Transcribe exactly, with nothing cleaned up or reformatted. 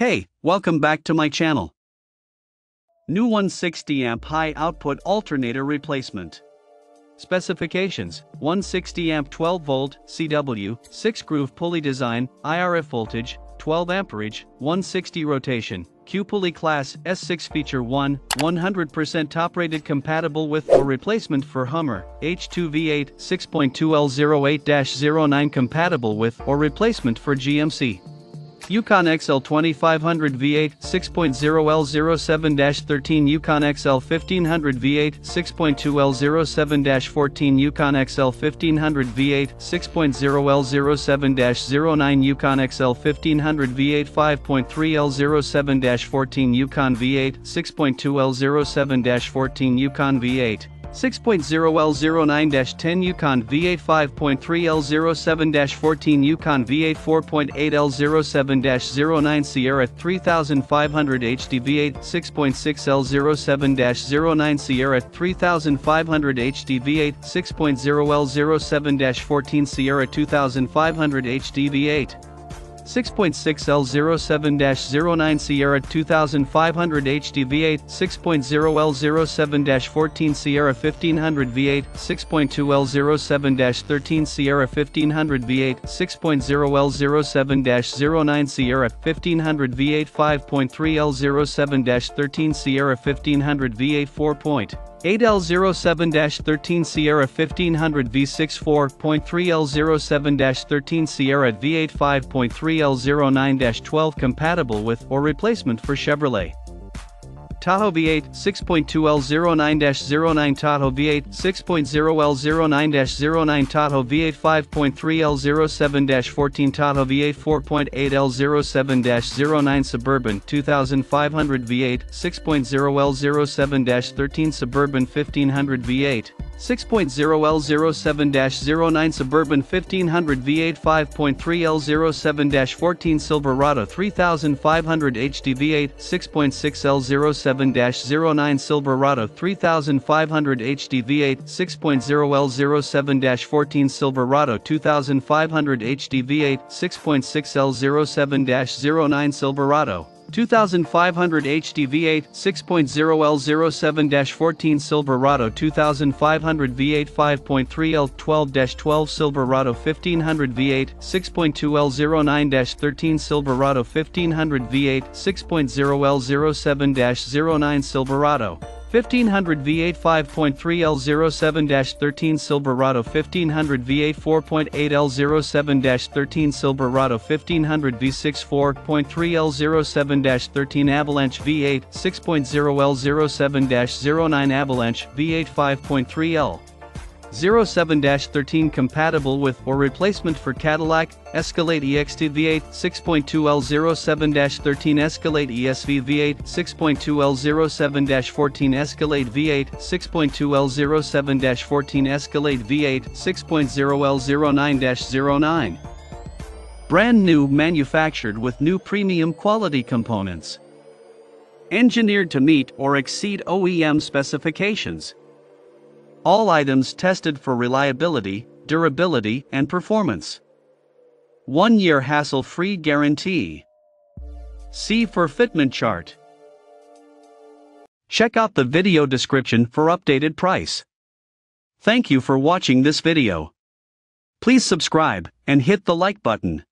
Hey, welcome back to my channel. New one hundred sixty amp high output alternator replacement. Specifications: one hundred sixty amp twelve volt C W, six groove pulley design, I R F voltage, twelve amperage, one hundred sixty rotation, Q pulley class S six feature one, one hundred percent top rated, compatible with or replacement for Hummer H two V eight six point two L zero eight dash zero nine, compatible with or replacement for G M C Yukon X L twenty-five hundred V eight six point zero L zero seven dash thirteen, Yukon X L fifteen hundred V eight six point two L zero seven dash fourteen, Yukon X L fifteen hundred V eight six point zero L zero seven dash zero nine, Yukon X L fifteen hundred V eight five point three L zero seven dash fourteen, Yukon V eight six point two L zero seven dash fourteen, Yukon V eight six point zero L zero nine dash ten, Yukon V eight five point three L zero seven dash fourteen, Yukon V eight four point eight L zero seven dash zero nine, Sierra thirty-five hundred H D V eight six point six L zero seven dash zero nine, Sierra thirty-five hundred H D V eight six point zero L zero seven dash fourteen, Sierra twenty-five hundred H D V eight six point six L zero seven dash zero nine, Sierra twenty-five hundred H D V eight six point zero L zero seven dash fourteen, Sierra fifteen hundred V eight six point two L zero seven dash thirteen, Sierra fifteen hundred V eight six point zero L zero seven dash zero nine, Sierra fifteen hundred V eight five point three L zero seven dash thirteen, Sierra fifteen hundred V eight four point eight L zero seven dash thirteen, Sierra fifteen hundred V six four point three L zero seven dash thirteen, Sierra V eight five point three L zero nine dash twelve, compatible with or replacement for Chevrolet Tahoe V eight six point two L zero nine dash zero nine, Tahoe V eight six point zero L zero nine dash zero nine, Tahoe V eight five point three L zero seven dash fourteen, Tahoe V eight four point eight L zero seven dash zero nine, Suburban twenty-five hundred V eight six point zero L zero seven dash thirteen, Suburban fifteen hundred V eight six point zero L zero seven dash zero nine, Suburban fifteen hundred V eight five point three L zero seven dash fourteen, Silverado thirty-five hundred H D V eight six point six L zero seven dash zero nine, Silverado thirty-five hundred H D V eight six point zero L zero seven dash fourteen, Silverado twenty-five hundred H D V eight six point six L zero seven dash zero nine, Silverado twenty-five hundred H D V eight six point zero L zero seven dash fourteen, Silverado twenty-five hundred V eight five point three L twelve dash twelve, Silverado fifteen hundred V eight six point two L zero nine dash thirteen, Silverado fifteen hundred V eight six point zero L zero seven dash zero nine, Silverado fifteen hundred V eight five point three L zero seven dash thirteen, Silverado fifteen hundred V eight four point eight L zero seven dash thirteen, Silverado fifteen hundred V six four point three L zero seven dash thirteen, Avalanche V eight six point zero L zero seven dash zero nine, Avalanche V eight five point three L zero seven dash thirteen, compatible with or replacement for Cadillac Escalade E X T V eight six point two L zero seven dash thirteen, Escalade E S V V eight six point two L zero seven dash fourteen, Escalade V eight six point two L zero seven dash fourteen, Escalade V eight six point zero L zero nine dash zero nine. Brand new, manufactured with new premium quality components. Engineered to meet or exceed O E M specifications. All items tested for reliability, durability, and performance. one year hassle-free guarantee. See for fitment chart. Check out the video description for updated price. Thank you for watching this video. Please subscribe and hit the like button.